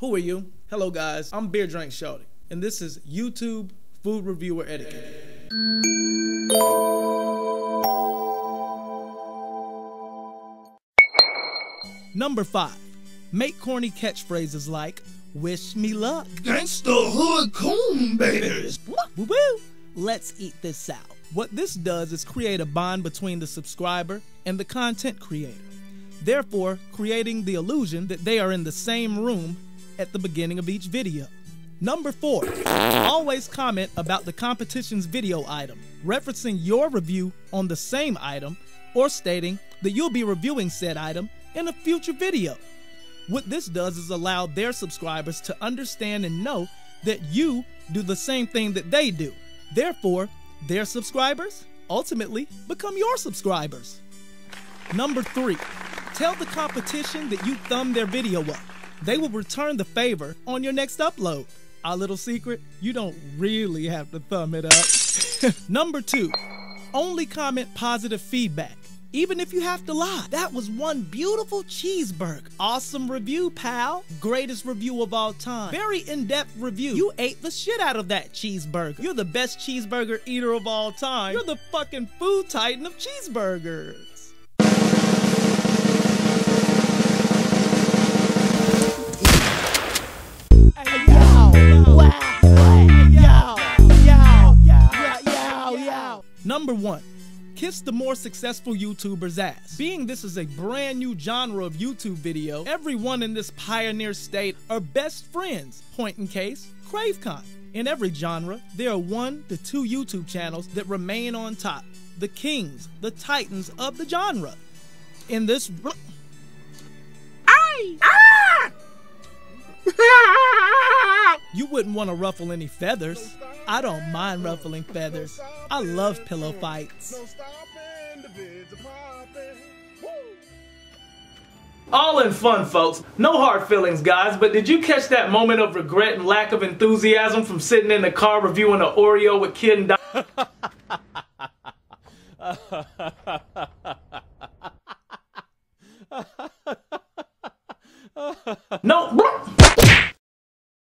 Who are you? Hello guys, I'm BeerDrankShawty, and this is YouTube Food Reviewer Etiquette. Number 5. Make corny catchphrases like, wish me luck. That's the hood coon bears. Woo-woo. Let's eat this out. What this does is create a bond between the subscriber and the content creator, therefore creating the illusion that they are in the same room at the beginning of each video. Number 4, always comment about the competition's video item, referencing your review on the same item or stating that you'll be reviewing said item in a future video. What this does is allow their subscribers to understand and know that you do the same thing that they do. Therefore, their subscribers ultimately become your subscribers. Number 3, tell the competition that you thumb their video up. They will return the favor on your next upload. Our little secret, you don't really have to thumb it up. Number 2, only comment positive feedback. Even if you have to lie, that was one beautiful cheeseburger. Awesome review, pal. Greatest review of all time. Very in-depth review. You ate the shit out of that cheeseburger. You're the best cheeseburger eater of all time. You're the fucking food titan of cheeseburgers. Number 1. Kiss the more successful YouTuber's ass. Being this is a brand new genre of YouTube video, everyone in this pioneer state are best friends. Point in case, CraveCon. In every genre, there are 1 to 2 YouTube channels that remain on top, the kings, the titans of the genre. In this... You wouldn't want to ruffle any feathers. I don't mind ruffling feathers. I love pillow fights. All in fun, folks. No hard feelings, guys, but did you catch that moment of regret and lack of enthusiasm from sitting in the car reviewing an Oreo with Kid and Doc?